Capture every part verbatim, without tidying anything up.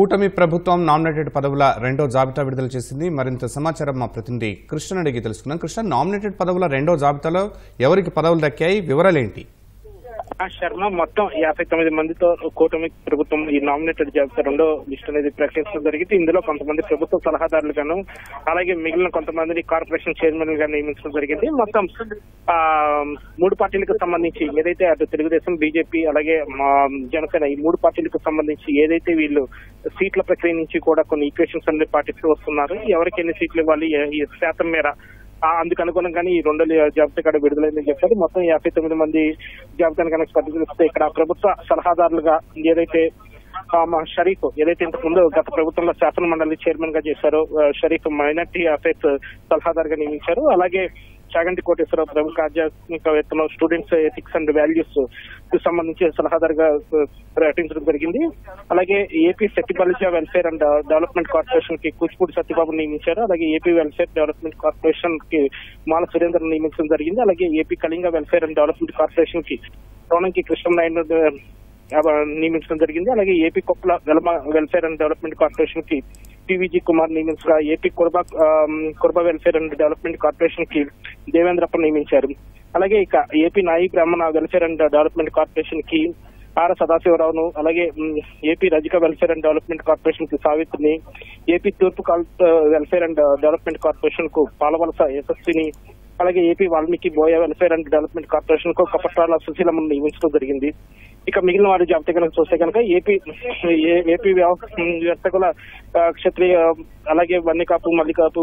కూటమి ప్రభుత్వం నామినేటెడ్ పదవుల రెండో జాబితా విడుదల చేసింది. మరింత సమాచారం మా ప్రతినిధి కృష్ణ అడిగి తెలుసుకున్నాం. కృష్ణ, నామినేటెడ్ పదవుల రెండో జాబితాలో ఎవరికి పదవులు దక్కాయి, వివరాలేంటి? శర్మ, మొత్తం యాభై తొమ్మిది మందితో కూటమి ప్రభుత్వం ఈ నామినేటెడ్ జాబితా రెండో లిస్ట్ అనేది ప్రకటించడం జరిగింది. ఇందులో కొంతమంది ప్రభుత్వ సలహాదారులు గాను, అలాగే మిగిలిన కొంతమందిని కార్పొరేషన్ చైర్మన్ గా నియమించడం జరిగింది. మొత్తం ఆ మూడు పార్టీలకు సంబంధించి ఏదైతే అటు తెలుగుదేశం, బీజేపీ, అలాగే జనసేన, ఈ మూడు పార్టీలకు సంబంధించి ఏదైతే వీళ్ళు సీట్ల ప్రక్రియ నుంచి కూడా కొన్ని ఈక్వేషన్స్ అనేది పాటిస్తూ వస్తున్నారు. ఎవరికి ఎన్ని సీట్లు ఇవ్వాలి, ఈ శాతం మేర అందుకు అనుగుణంగానే ఈ రెండు జాబితా కూడా విడుదలైందని చెప్పారు. మొత్తం యాభై తొమ్మిది మంది జాబితాను కనుక పరిశీలిస్తే ఇక్కడ ప్రభుత్వ సలహాదారులుగా ఏదైతే షరీఫ్, ఏదైతే ఇంతకు ముందు గత ప్రభుత్వంలో శాసన మండలి చైర్మన్ గా చేశారో షరీఫ్, మైనార్టీ అఫైర్స్ సలహాదారుగా నియమించారు. అలాగే చాగంటి కోటేశ్వరరావు ప్రముఖ ఆధ్యాత్మికవేత్తలో స్టూడెంట్స్ ఎథిక్స్ అండ్ వాల్యూస్ కు సంబంధించి సలహాదారుగా ప్రకటించడం జరిగింది. అలాగే ఏపీ సత్యబాలిజ వెల్ఫేర్ అండ్ డెవలప్మెంట్ కార్పొరేషన్ కి కూచిపూడి సత్యబాబు నియమించారు. అలాగే ఏపీ వెల్ఫేర్ డెవలప్మెంట్ కార్పొరేషన్ కి మాల సురేంద్రను నియమించడం జరిగింది. అలాగే AP Kalinga welfare and development corporation కి రోణంకి కృష్ణనాయుడు నియమించడం జరిగింది. అలాగే AP Koppala Velama welfare and development corporation కి పీవీజీ కుమార్ నియమించగా, AP Kurba Kurba welfare and development corporation కి దేవేంద్రప్ప నియమించారు. అలాగే ఇక AP Nayi Brahmana welfare and development corporation కి ఆర్ సదాశివరావును, అలాగే AP రజిక welfare and development corporation కి సావిత్రిని, ఏపీ తూర్పు వెల్ఫేర్ అండ్ డెవలప్మెంట్ కార్పొరేషన్ కు పాలవలస యశస్విని, అలాగే AP Valmiki Boya welfare and development corporation కు కపట్రాల సుశీలమ్మ నియమించడం జరిగింది. ఇక మిగిలిన వారి జాబితా కనుక చూస్తే కనుక ఏపీ ఏపీ వ్యవస్థకుల క్షత్రియ, అలాగే వన్యకాపు మల్లికాపు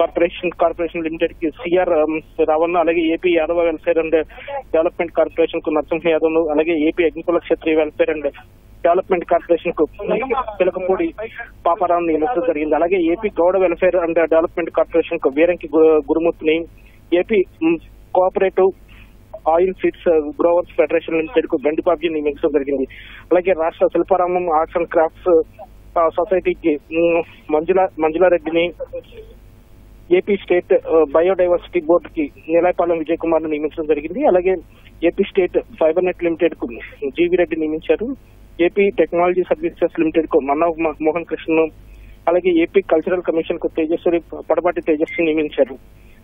కార్పొరేషన్ కార్పొరేషన్ లిమిటెడ్ కి సిఆర్ రావణ్, అలాగే AP Yadava welfare and development corporation కు నరసింహ యాదవ్ను, అలాగే AP Agnikula Kshatriya welfare and development corporation కు పిలకపూడి పాపారావు నియమించడం జరిగింది. అలాగే AP Gowda welfare and development corporation కు వీరంకి గురుమూర్తిని, AP cooperative oil seeds growers federation limited కు గండిబాబు నియమించడం జరిగింది. అలాగే రాష్ట్ర శిల్పారామం ఆర్ట్స్ అండ్ క్రాఫ్ట్స్ సొసైటీకి మంజులా మంజులారెడ్డిని, ఏపీ స్టేట్ బయోడైవర్సిటీ బోర్డు కి నీలాయపాలెం విజయ్ కుమార్ ను నియమించడం జరిగింది. అలాగే AP state fibre net limited కు జీవి రెడ్డి నియమించారు. ఏపీ టెక్నాలజీ సర్వీసెస్ లిమిటెడ్ కు మన్నవ మోహన్ కృష్ణను, అలాగే ఏపీ కల్చరల్ కమిషన్ కు తేజస్వి పొడపాటి తేజస్వి నియమించారు.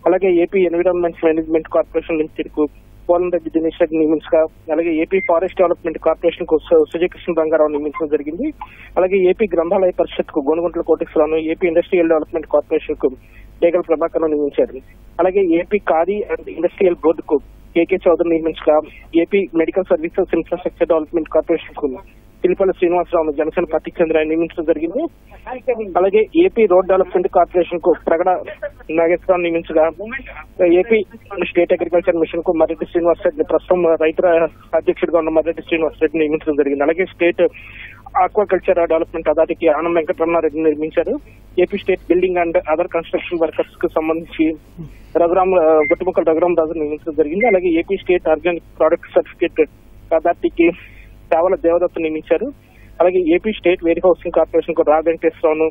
అలాగే AP environment management corporation limited కు పోలంరెడ్డి దినేష్ రెడ్డి నియమించగా, అలాగే ఏపీ ఫారెస్ట్ డెవలప్మెంట్ కార్పొరేషన్ కు సుజయకృష్ణ రంగారావు నియమించడం జరిగింది. అలాగే ఏపీ గ్రంథాలయ పరిషత్ కు గోనుగుంట్ల కోటేశ్వరరావును, ఏపీ ఇండస్ట్రియల్ డెవలప్మెంట్ కార్పొరేషన్ కు డేగల ప్రభాకర్ను నియమించారు. అలాగే AP khadi and industrial board కు కేకే చౌదరి నియమించగా, AP medical services infrastructure development corporation కు తిరుపతి శ్రీనివాసరావును జనసేన పార్టీకి చెందిన ఆయన నియమించడం జరిగింది. అలాగే ఏపీ రోడ్ డెవలప్మెంట్ కార్పొరేషన్ కు ప్రగడ నాగేశ్వరరావు నియమించగా, ఏపీ స్టేట్ అగ్రికల్చర్ మిషన్ కు మర్రెడ్డి శ్రీనివాస్ రెడ్డి, ప్రస్తుతం రైతుల అధ్యక్షుడిగా ఉన్న మర్రెడ్డి శ్రీనివాస్ రెడ్డి నియమించడం జరిగింది. అలాగే స్టేట్ ఆక్వాకల్చర్ డెవలప్మెంట్ అథారిటీకి ఆనం వెంకటరమణారెడ్డి నిర్మించారు. AP state building and other construction workers కు సంబంధించి రఘురామ్ గుట్టుముక్కల రఘురామ్ రాజు నియమించడం జరిగింది. అలాగే AP state organic product certificate అథారిటీకి సేవల దేవదత్తు నియమించారు. అలాగే AP state wear housing corporation కు రా వెంకటేశ్వరరావును,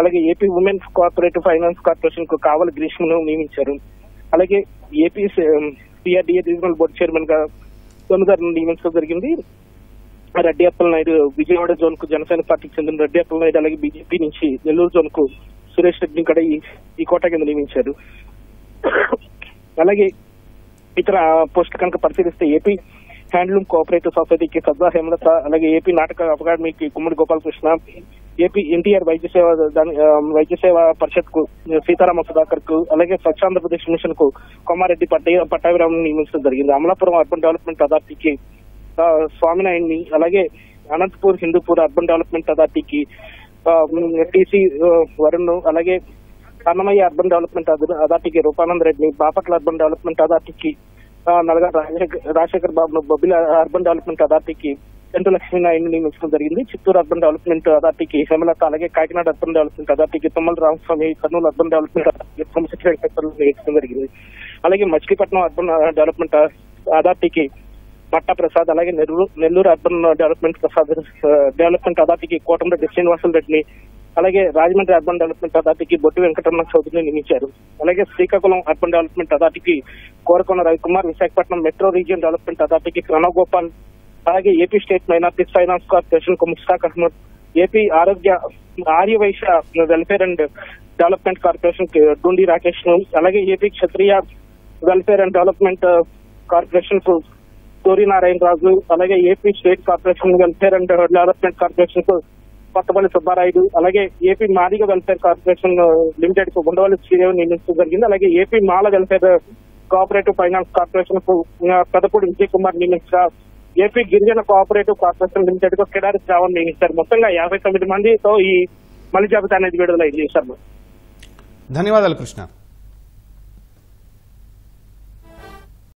అలాగే AP women corporative finance corporation కు కావలి గ్రీష్మను నియమించారు. అలాగే AP CRDA regional board chairman గా సోనుగారిని నియమించడం జరిగింది. రెడ్డి అప్పల నాయుడు విజయవాడ జోన్ కు జనసేన పార్టీకి చెందిన రెడ్డి అప్పల నాయుడు, అలాగే బీజేపీ నుంచి నెల్లూరు జోన్ కు సురేష్ రెడ్డిని కూడా ఈ కోట కింద నియమించారు. అలాగే ఇతర పోస్టులు కనుక పరిశీలిస్తే ఏపీ హ్యాండ్లూమ్ కోఆపరేటివ్ సొసైటీకి సద్దా హేమలత, అలాగే ఏపీ నాటక అకాడమీకి కుమ్మడి గోపాలకృష్ణ, ఏపీ ఎన్టీఆర్ వైద్య సేవ వైద్య సేవ పరిషత్ కు సీతారామ సుధాకర్ కు, అలాగే స్వచ్ఛ ఆంధ్రప్రదేశ్ మిషన్ కు కొమారెడ్డి పట్ట పట్టాభిరామం నియమించడం జరిగింది. అమలాపురం అర్బన్ డెవలప్మెంట్ అథారిటీకి స్వామినాయుడిని, అలాగే అనంతపూర్ హిందూపూర్ అర్బన్ డెవలప్మెంట్ అథారిటీకి టీసీ వరుణ్, అలాగే అన్నమయ్య అర్బన్ డెవలప్మెంట్ అథారిటీకి రూపానంద రెడ్డిని, బాపట్ల అర్బన్ డెవలప్మెంట్ అథారిటీకి నల్గా రాజశేఖర్ బాబును, బొబ్బిల అర్బన్ డెవలప్మెంట్ అథారిటీకి ఎంటు లక్ష్మీ నాయుడు నియమించడం జరిగింది. చిత్తూరు అర్బన్ డెవలప్మెంట్ అథారిటీకి హేమలత, అలాగే కాకినాడ అర్బన్ డెవలప్మెంట్ అథారిటీకి తుమ్మల రామస్వామి, కర్నూలు అర్బన్ డెవలప్మెంట్ అథారిటీకి సోమశేఖర వెంకటేశ్వరరావు నియమించడం జరిగింది. అలాగే మచిలీపట్నం అర్బన్ డెవలప్మెంట్ అథారిటీకి మట్టా ప్రసాద్, అలాగే Nellore Nellore urban development Prasad development అథారిటీకి కోటంరెడ్డి శ్రీనివాసులు రెడ్డిని, అలాగే రాజమండ్రి అర్బన్ డెవలప్మెంట్ అథారిటీకి బొట్టి వెంకటరమణ చౌదరిని నియమించారు. అలాగే శ్రీకాకుళం అర్బన్ డెవలప్మెంట్ అథారిటీకి Korakonda Ravikumar, Visakhapatnam metro region development అథారిటీకి ప్రణవ్ గోపాల్, అలాగే AP state minority finance corporation కు ముస్తాక్ అహ్మద్, ఏపీ ఆరోగ్య Arya Vysya welfare and development corporation Dundi Rakesh ను, అలాగే AP Kshatriya welfare and development corporation కు సూర్య నారాయణ రాజు, అలాగే AP state corporation welfare and development corporation కు కొత్తపల్లి సుబ్బారాయుడు, అలాగే AP Madiga welfare corporation limited కు ఉండవల్లి శ్రీదేవి నియమించడం జరిగింది. అలాగే AP Mala welfare cooperative finance corporation కు పెదపూడి విజయ్ కుమార్ నియమించగా, ఏపీ గిరిజన కోఆపరేటివ్ కార్పొరేషన్ లిమిటెడ్ కు కిడారి శ్రావణ్ నియమించారు. మొత్తంగా యాభై తొమ్మిది మందితో ఈ మలి జాబితా అనేది విడుదలైంది. ధన్యవాదాలు కృష్ణ.